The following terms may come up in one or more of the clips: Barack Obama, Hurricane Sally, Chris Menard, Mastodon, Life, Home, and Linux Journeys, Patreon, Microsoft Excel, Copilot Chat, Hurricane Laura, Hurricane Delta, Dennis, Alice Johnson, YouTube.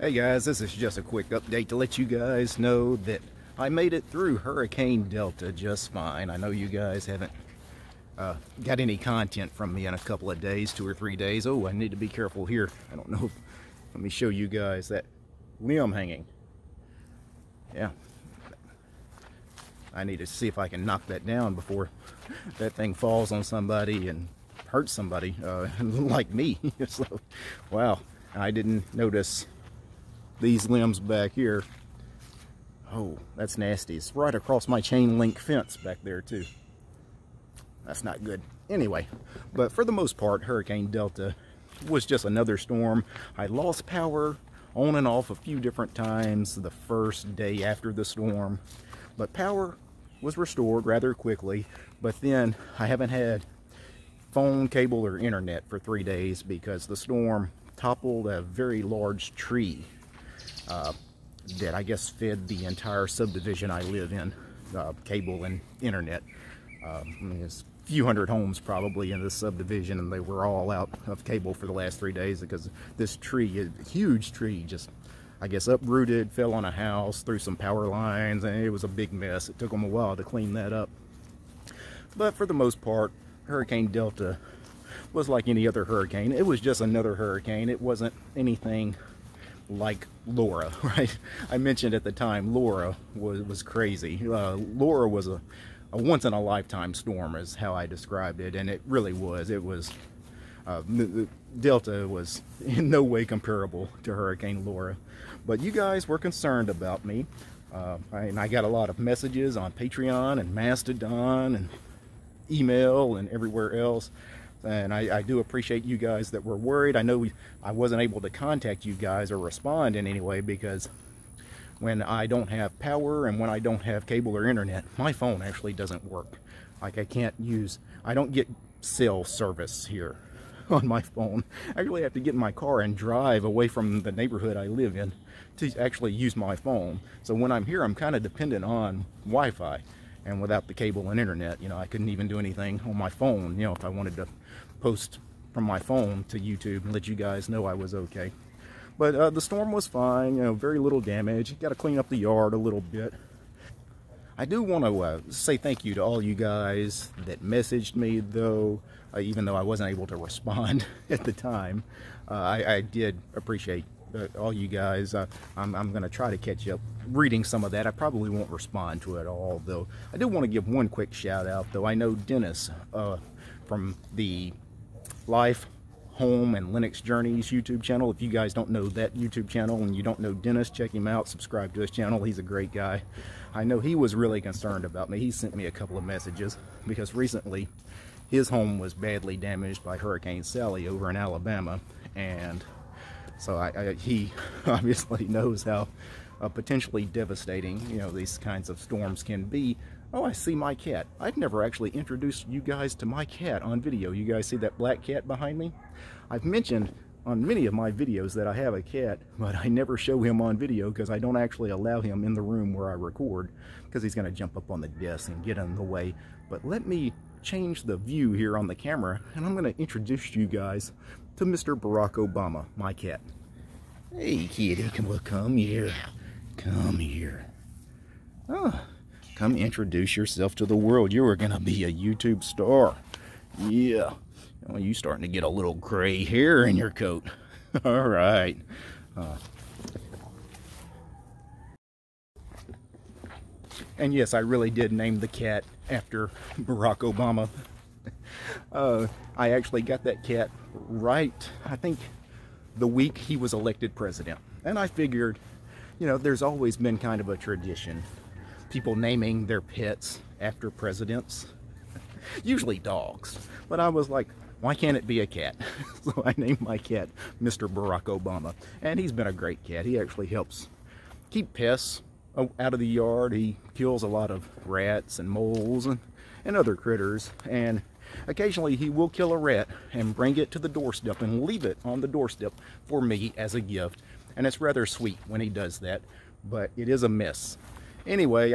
Hey guys, this is just a quick update to let you guys know that I made it through Hurricane Delta just fine. I know you guys haven't got any content from me in a couple of days, 2 or 3 days. Oh, I need to be careful here. I don't know. Let me show you guys that limb hanging. Yeah. I need to see if I can knock that down before that thing falls on somebody and hurts somebody like me. So, wow, I didn't notice these limbs back here. Oh, that's nasty. It's right across my chain link fence back there too. That's not good. Anyway, but for the most part, Hurricane Delta was just another storm. I lost power on and off a few different times the first day after the storm, but power was restored rather quickly. But then I haven't had phone, cable, or internet for 3 days because the storm toppled a very large tree that I guess fed the entire subdivision I live in, cable and internet. I mean, there's a few hundred homes probably in this subdivision, and they were all out of cable for the last 3 days because this tree, a huge tree, just I guess uprooted, fell on a house, through some power lines, and it was a big mess. It took them a while to clean that up. But for the most part, Hurricane Delta was like any other hurricane. It was just another hurricane. It wasn't anything like Laura, right? I mentioned at the time Laura was crazy. Laura was a once-in-a-lifetime storm is how I described it, and it really was. It was Delta was in no way comparable to Hurricane Laura, but you guys were concerned about me, and I got a lot of messages on Patreon and Mastodon and email and everywhere else. And I do appreciate you guys that were worried. I know I wasn't able to contact you guys or respond in any way because when I don't have power and when I don't have cable or internet, my phone actually doesn't work. Like I don't get cell service here on my phone. I really have to get in my car and drive away from the neighborhood I live in to actually use my phone. So when I'm here, I'm kind of dependent on Wi-Fi. And without the cable and internet, you know, I couldn't even do anything on my phone, you know, if I wanted to post from my phone to YouTube and let you guys know I was okay. But the storm was fine, you know, very little damage. Got to clean up the yard a little bit. I do want to say thank you to all you guys that messaged me, though, even though I wasn't able to respond at the time. I did appreciate all you guys. I'm going to try to catch up reading some of that. I probably won't respond to it all, though. I do want to give one quick shout out, though. I know Dennis from the Life, Home, and Linux Journeys YouTube channel. If you guys don't know that YouTube channel and you don't know Dennis, check him out. Subscribe to his channel. He's a great guy. I know he was really concerned about me. He sent me a couple of messages because recently his home was badly damaged by Hurricane Sally over in Alabama, and so he obviously knows how potentially devastating, you know, these kinds of storms can be. Oh, I see my cat. I've never actually introduced you guys to my cat on video. You guys see that black cat behind me? I've mentioned on many of my videos that I have a cat, but I never show him on video because I don't actually allow him in the room where I record because he's going to jump up on the desk and get in the way. But let me change the view here on the camera, and I'm going to introduce you guys to Mr. Barack Obama, my cat. Hey, kitty, come here. Come here. Oh, come introduce yourself to the world. You are going to be a YouTube star. Yeah. Oh, you starting to get a little gray hair in your coat. All right. And yes, I really did name the cat after Barack Obama. I actually got that cat right, I think, the week he was elected president. And I figured, you know, there's always been kind of a tradition, people naming their pets after presidents, usually dogs. But I was like, why can't it be a cat? So I named my cat Mr. Barack Obama. And he's been a great cat. He actually helps keep pests out of the yard. He kills a lot of rats and moles and other critters, and occasionally he will kill a rat and bring it to the doorstep and leave it on the doorstep for me as a gift, and it's rather sweet when he does that, but it is a mess. Anyway,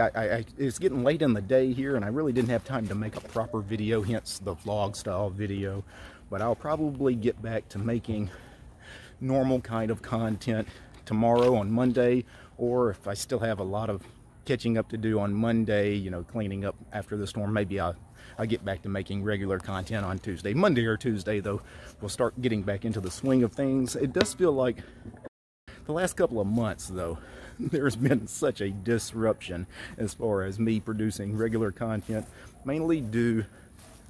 it's getting late in the day here, and I really didn't have time to make a proper video, hence the vlog style video, but I'll probably get back to making normal kind of content tomorrow on Monday, or if I still have a lot of catching up to do on Monday, you know, cleaning up after the storm, maybe I get back to making regular content on Tuesday. Monday or Tuesday, though, we'll start getting back into the swing of things. It does feel like the last couple of months, though, there's been such a disruption as far as me producing regular content, mainly due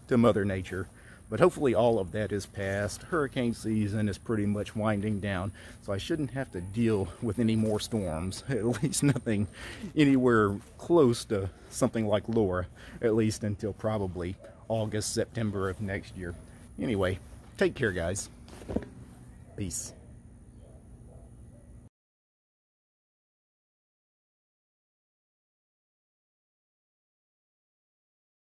to Mother Nature. But hopefully all of that is past. Hurricane season is pretty much winding down, so I shouldn't have to deal with any more storms. At least nothing anywhere close to something like Laura, at least until probably August, September of next year. Anyway, take care, guys. Peace.